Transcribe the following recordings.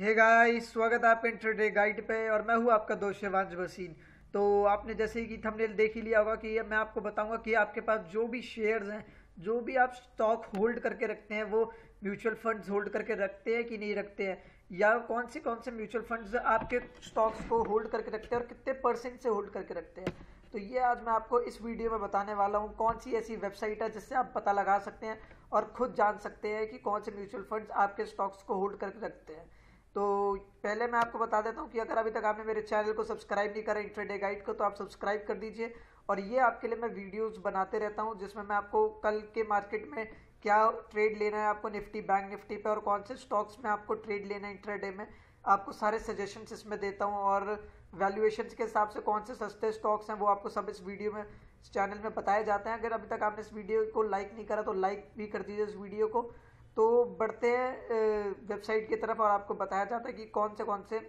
Hey guys, स्वागत है आपका इंट्राडे गाइड पे और मैं हूं आपका दोस्त शिवांश भसीन। तो आपने जैसे कि थंबनेल देख ही लिया होगा कि मैं आपको बताऊंगा कि आपके पास जो भी शेयर्स हैं, जो भी आप स्टॉक होल्ड करके रखते हैं, वो म्यूचुअल फंड्स होल्ड करके रखते हैं कि नहीं रखते हैं, या कौन से म्यूचुअल फंड्स आपके स्टॉक्स को होल्ड करके रखते हैं और कितने परसेंट से होल्ड करके रखते हैं। तो ये आज मैं आपको इस वीडियो में बताने वाला हूँ कौन सी ऐसी वेबसाइट है जिससे आप पता लगा सकते हैं और खुद जान सकते हैं कि कौन से म्यूचुअल फंड्स आपके स्टॉक्स को होल्ड करके रखते हैं। तो पहले मैं आपको बता देता हूँ कि अगर अभी तक आपने मेरे चैनल को सब्सक्राइब नहीं करा, इंट्राडे गाइड को, तो आप सब्सक्राइब कर दीजिए। और ये आपके लिए मैं वीडियोस बनाते रहता हूँ जिसमें मैं आपको कल के मार्केट में क्या ट्रेड लेना है आपको निफ्टी, बैंक निफ्टी पे, और कौन से स्टॉक्स में आपको ट्रेड लेना है इंट्राडे में, आपको सारे सजेशंस इसमें देता हूँ। और वैल्यूएशंस के हिसाब से कौन से सस्ते स्टॉक्स हैं वो आपको सब इस वीडियो में, इस चैनल में बताए जाते हैं। अगर अभी तक आपने इस वीडियो को लाइक नहीं करा तो लाइक भी कर दीजिए इस वीडियो को। तो बढ़ते हैं वेबसाइट की तरफ और आपको बताया जाता है कि कौन से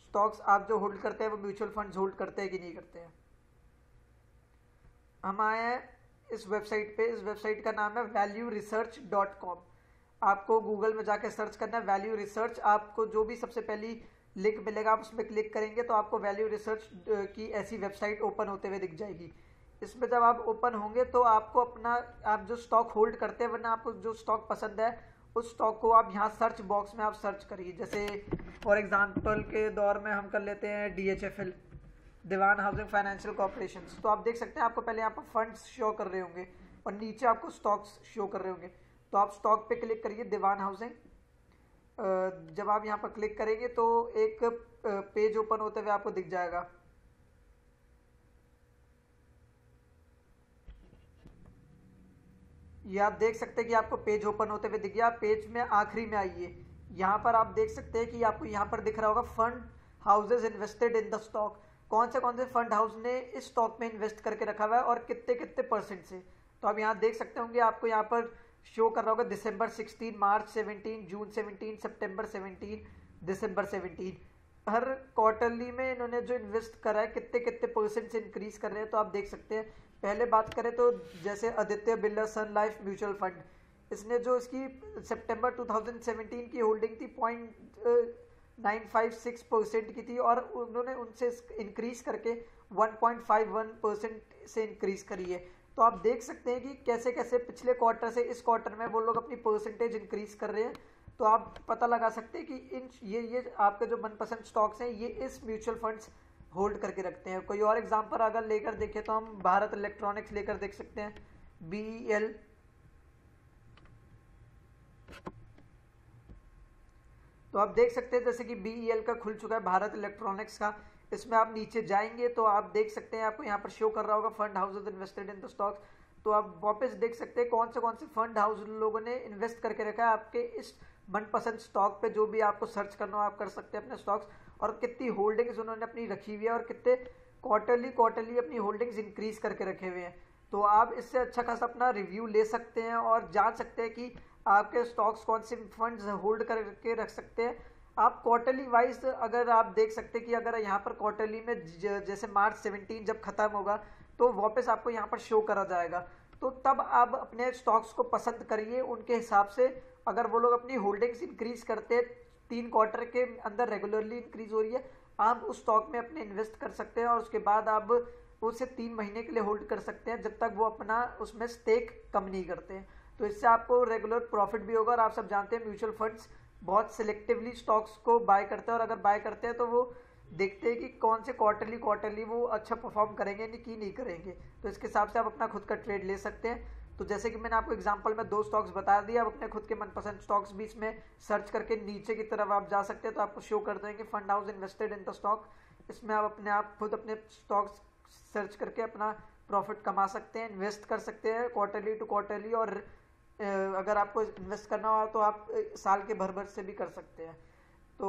स्टॉक्स आप जो होल्ड करते हैं वो म्यूचुअल फंड्स होल्ड करते हैं कि नहीं करते हैं। हम आए हैं इस वेबसाइट पे। इस वेबसाइट का नाम है valueresearch.com। आपको गूगल में जाके सर्च करना है वैल्यू रिसर्च। आपको जो भी सबसे पहली लिंक मिलेगा आप उसमें क्लिक करेंगे तो आपको वैल्यू रिसर्च की ऐसी वेबसाइट ओपन होते हुए दिख जाएगी। इसमें जब आप ओपन होंगे तो आपको अपना, आप जो स्टॉक होल्ड करते हैं वरना आपको जो स्टॉक पसंद है उस स्टॉक को आप यहाँ सर्च बॉक्स में आप सर्च करिए। जैसे फॉर एग्जांपल के दौर में हम कर लेते हैं DHFL, Dewan housing financial corporation. तो आप देख सकते हैं आपको पहले यहाँ पर फंड्स शो कर रहे होंगे और नीचे आपको स्टॉक्स शो कर रहे होंगे। तो आप स्टॉक पे क्लिक करिए दीवान हाउसिंग। जब आप यहाँ पर क्लिक करेंगे तो एक पेज ओपन होते हुए आपको दिख जाएगा। ये आप देख सकते हैं कि आपको पेज ओपन होते हुए दिख गया। पेज में आखिरी में आइए, यहाँ पर आप देख सकते हैं कि आपको यहाँ पर दिख रहा होगा fund houses invested in the stock. कौन से फंड हाउस ने इस स्टॉक में इन्वेस्ट करके रखा हुआ है और कितने परसेंट से। तो आप यहाँ देख सकते होंगे, आपको यहाँ पर शो कर रहा होगा दिसंबर 16, मार्च 17, जून 17, सितंबर 17, दिसंबर 17। हर क्वार्टरली में इन्होंने जो इन्वेस्ट करा है कितने परसेंट से इंक्रीज कर रहे हैं। तो आप देख सकते हैं, पहले बात करें तो जैसे आदित्य बिरला सन लाइफ म्यूचुअल फंड, इसने जो इसकी सितंबर 2017 की होल्डिंग थी 0.956% की थी और उन्होंने उनसे इंक्रीज करके 1.51% से इंक्रीज करी है। तो आप देख सकते हैं कि कैसे कैसे पिछले क्वार्टर से इस क्वार्टर में वो लोग अपनी परसेंटेज इंक्रीज कर रहे हैं। तो आप पता लगा सकते हैं कि ये आपके जो मनपसंद स्टॉक्स हैं ये इस म्यूचुअल फंड्स होल्ड करके रखते हैं। कोई और एग्जांपल अगर लेकर देखें तो हम भारत इलेक्ट्रॉनिक्स लेकर देख सकते हैं, BEL। तो आप देख सकते हैं जैसे कि BEL का खुल चुका है भारत इलेक्ट्रॉनिक्स का। इसमें आप नीचे जाएंगे तो आप देख सकते हैं आपको यहाँ पर शो कर रहा होगा fund houses invested in the stocks. तो आप वापस देख सकते हैं कौन से फंड हाउस लोगों ने इन्वेस्ट करके रखा है आपके इस मनपसंद स्टॉक पे। जो भी आपको सर्च करना हो आप कर सकते हैं अपने स्टॉक्स और कितनी होल्डिंग्स उन्होंने अपनी रखी हुई है और कितने क्वार्टरली अपनी होल्डिंग्स इंक्रीज करके रखे हुए हैं। तो आप इससे अच्छा खासा अपना रिव्यू ले सकते हैं और जान सकते हैं कि आपके स्टॉक्स कौन से फंड्स होल्ड करके रख सकते हैं। आप क्वार्टरली वाइज अगर आप देख सकते हैं कि अगर यहाँ पर क्वार्टरली में जैसे मार्च 17 जब खत्म होगा तो वापस आपको यहाँ पर शो करा जाएगा। तो तब आप अपने स्टॉक्स को पसंद करिए उनके हिसाब से। अगर वो लोग अपनी होल्डिंग्स इंक्रीज करते हैं, 3 क्वार्टर के अंदर रेगुलरली इंक्रीज हो रही है, आप उस स्टॉक में अपने इन्वेस्ट कर सकते हैं और उसके बाद आप उसे 3 महीने के लिए होल्ड कर सकते हैं जब तक वो अपना उसमें स्टेक कम नहीं करते हैं। तो इससे आपको रेगुलर प्रॉफिट भी होगा। और आप सब जानते हैं म्यूचुअल फंड्स बहुत सिलेक्टिवली स्टॉक्स को बाय करते हैं और अगर बाय करते हैं तो वो देखते हैं कि कौन से क्वार्टरली वो अच्छा परफॉर्म करेंगे कि नहीं करेंगे। तो इसके हिसाब से आप अपना खुद का ट्रेड ले सकते हैं। तो जैसे कि मैंने आपको एग्जांपल में 2 स्टॉक्स बता दिए, आप अपने खुद के मनपसंद स्टॉक्स भी इसमें सर्च करके नीचे की तरफ आप जा सकते हैं। तो आपको शो कर देंगे fund house invested in the stock. इसमें आप खुद अपने स्टॉक्स सर्च करके अपना प्रॉफिट कमा सकते हैं, इन्वेस्ट कर सकते हैं क्वार्टरली टू क्वार्टरली। और अगर आपको इन्वेस्ट करना हो तो आप साल के भर से भी कर सकते हैं। तो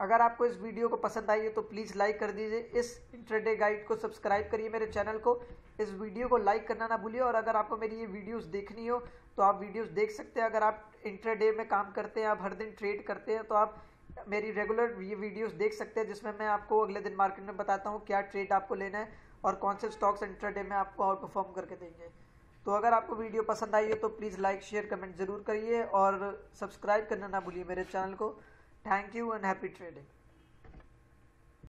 अगर आपको इस वीडियो को पसंद आई है तो प्लीज़ लाइक कर दीजिए, इस इंट्राडे गाइड को सब्सक्राइब करिए मेरे चैनल को, इस वीडियो को लाइक करना ना भूलिए। और अगर आपको मेरी ये वीडियोस देखनी हो तो आप वीडियोस देख सकते हैं। अगर आप इंट्राडे में काम करते हैं, आप हर दिन ट्रेड करते हैं, तो आप मेरी रेगुलर ये वीडियोज़ देख सकते हैं जिसमें मैं आपको अगले दिन मार्केट में बताता हूँ क्या ट्रेड आपको लेना है और कौन से स्टॉक्स इंट्राडे में आपको आउट परफॉर्म करके देंगे। तो अगर आपको वीडियो पसंद आई है तो प्लीज़ लाइक, शेयर, कमेंट ज़रूर करिए और सब्सक्राइब करना ना भूलिए मेरे चैनल को। Thank you and happy trading.